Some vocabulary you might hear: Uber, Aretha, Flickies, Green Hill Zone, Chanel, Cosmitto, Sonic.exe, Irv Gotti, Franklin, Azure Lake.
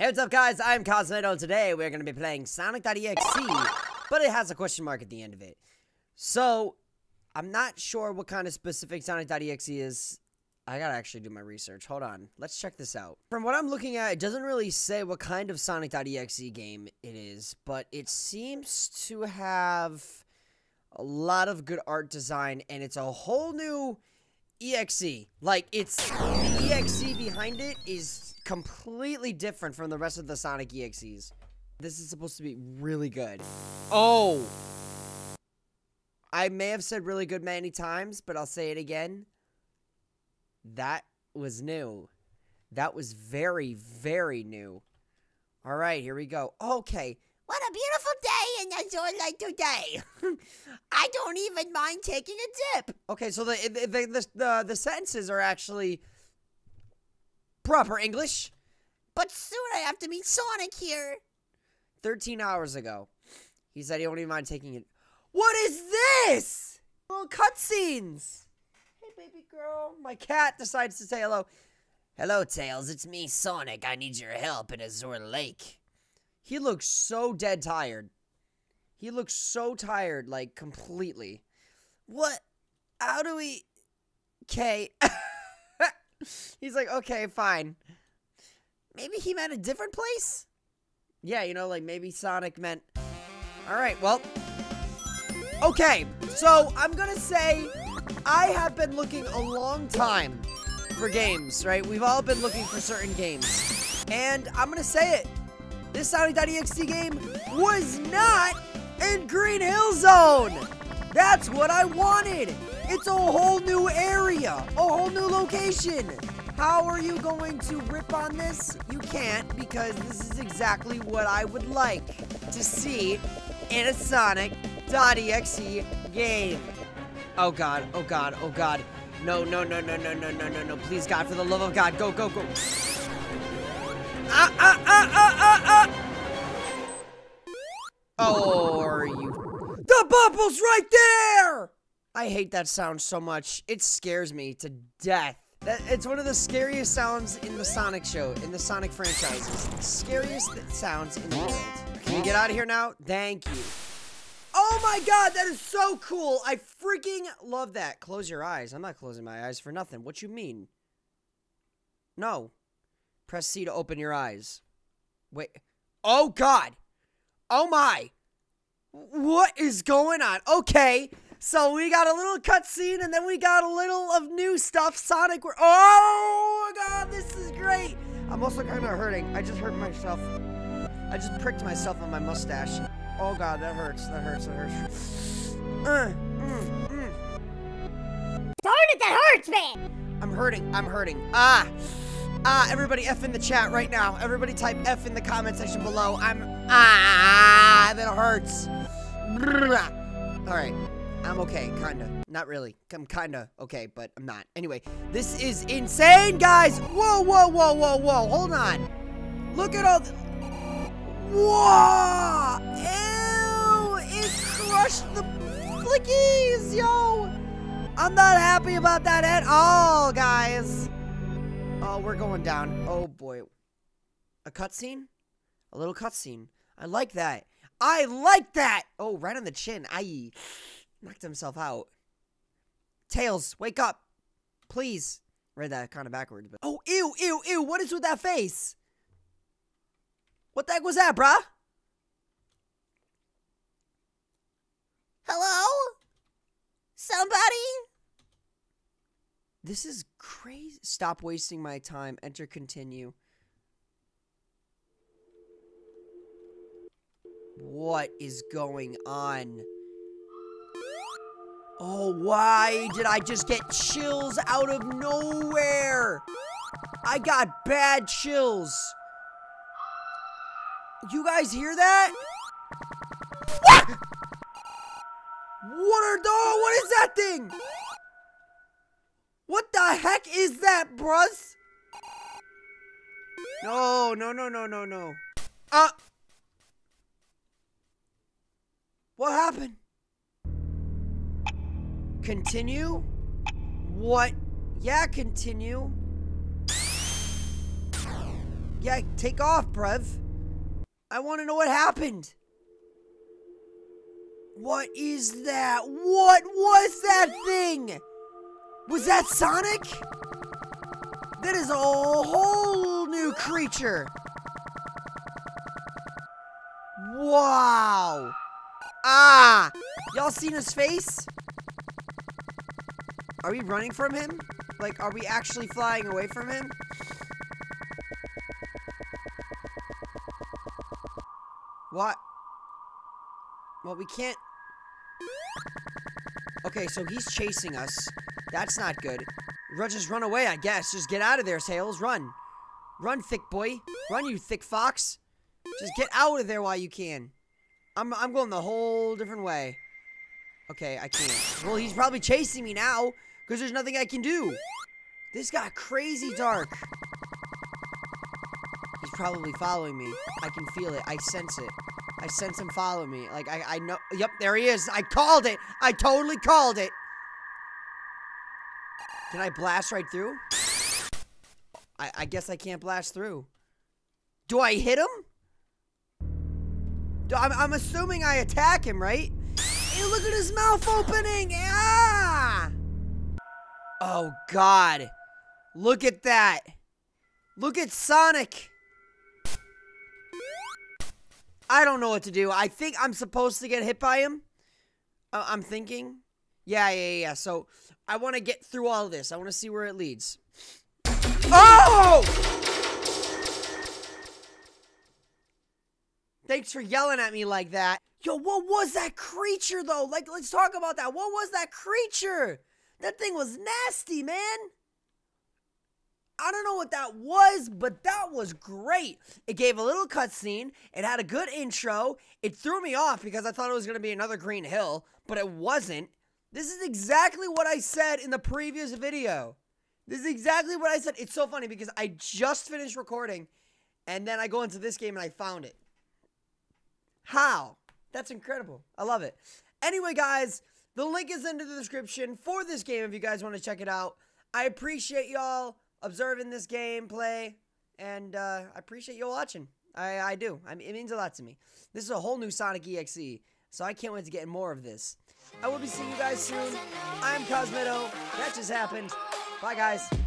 Hey, what's up guys, I'm Cosmitto, and today we're going to be playing Sonic.exe, but it has a question mark at the end of it. So, I'm not sure what kind of specific Sonic.exe is. I gotta actually do my research, hold on, let's check this out. From what I'm looking at, it doesn't really say what kind of Sonic.exe game it is, but it seems to have a lot of good art design, and it's a whole new EXE. Like, it's the EXE behind it is completely different from the rest of the Sonic EXEs. This is supposed to be really good. Oh! I may have said really good many times, but I'll say it again. That was new. That was very, very new. Alright, here we go. Okay. What a beautiful day in Azure Lake today. I don't even mind taking a dip. Okay, so the sentences are actually proper English. But soon I have to meet Sonic here. 13 hours ago, he said he won't even mind taking it. What is this? Little cutscenes. Hey, baby girl. My cat decides to say hello. Hello, Tails. It's me, Sonic. I need your help in Azure Lake. He looks so dead tired. He looks so tired, like, completely. What? How do we... Okay. He's like, okay, fine. Maybe he meant a different place? Yeah, you know, like, maybe Sonic meant... Alright, well... Okay, so I'm gonna say I have been looking a long time for games, right? We've all been looking for certain games. And I'm gonna say it. This Sonic.exe game was not in Green Hill Zone! That's what I wanted! It's a whole new area! A whole new location! How are you going to rip on this? You can't, because this is exactly what I would like to see in a Sonic.exe game. Oh god, oh god, oh god. No, no, no, no, no, no, no, no, no. Please, God, for the love of God, go, go, go. Oh, are you? The bubble's right there! I hate that sound so much. It scares me to death. It's one of the scariest sounds in the Sonic show, in the Sonic franchises. Scariest sounds in the world. Can we get out of here now? Thank you. Oh my god, that is so cool! I freaking love that. Close your eyes. I'm not closing my eyes for nothing. What you mean? No. Press C to open your eyes. Wait. Oh, God. Oh, my. What is going on? Okay. So, we got a little cutscene, and then we got a little of new stuff. Sonic. Oh, God. This is great. I'm also kind of hurting. I just hurt myself. I just pricked myself on my mustache. Oh, God. That hurts. That hurts. That hurts. Darn it. That hurts, man. I'm hurting. I'm hurting. Ah. Ah, everybody F in the chat right now. Everybody type F in the comment section below. That hurts. Alright, I'm okay, kinda. Not really. I'm kinda okay, but I'm not. Anyway, this is insane, guys! Whoa, whoa, whoa, whoa, whoa, hold on. Look at all the... Whoa! Ew! It crushed the flickies, yo! I'm not happy about that at all, guys. Oh, we're going down. Oh, boy. A cutscene? A little cutscene. I like that. I like that! Oh, right on the chin. Aye. Knocked himself out. Tails, wake up. Please. Read that kind of backwards. But... Oh, ew, ew, ew. What is with that face? What the heck was that, bruh? Hello? Somebody? This is crazy. Stop wasting my time. Enter continue. What is going on? Oh, why did I just get chills out of nowhere? I got bad chills. You guys hear that? What? What is that thing? What the heck is that, bruz? No, no, no, no, no, no. What happened? Continue? What? Yeah, continue. Yeah, take off, bruv. I want to know what happened. What is that? What was that thing? Was that Sonic? That is a whole new creature. Wow. Ah. Y'all seen his face? Are we running from him? Like, are we actually flying away from him? What? Well, we can't... Okay, so he's chasing us. That's not good. Just run away, I guess. Just get out of there, Tails. Run. Run, thick boy. Run, you thick fox. Just get out of there while you can. I'm going the whole different way. Okay, I can't. Well, he's probably chasing me now, because there's nothing I can do. This got crazy dark. He's probably following me. I can feel it. I sense it. I sense him following me. Like, I know. Yep, there he is. I called it. I totally called it. Can I blast right through? I guess I can't blast through. Do I hit him? I'm assuming I attack him, right? Hey, look at his mouth opening. Ah! Oh, God. Look at that. Look at Sonic. I don't know what to do. I think I'm supposed to get hit by him. I'm thinking. Yeah. So, I want to get through all this. I want to see where it leads. Oh! Thanks for yelling at me like that. Yo, what was that creature, though? Like, let's talk about that. What was that creature? That thing was nasty, man. I don't know what that was, but that was great. It gave a little cutscene. It had a good intro. It threw me off because I thought it was going to be another Green Hill, but it wasn't. This is exactly what I said in the previous video. This is exactly what I said. It's so funny because I just finished recording, and then I go into this game and I found it. How? That's incredible. I love it. Anyway, guys, the link is in the description for this game if you guys want to check it out. I appreciate y'all observing this gameplay, and I appreciate you watching. I do. I mean, it means a lot to me. This is a whole new Sonic.exe, so I can't wait to get more of this. I will be seeing you guys soon. I'm Cosmitto. That just happened. Bye, guys.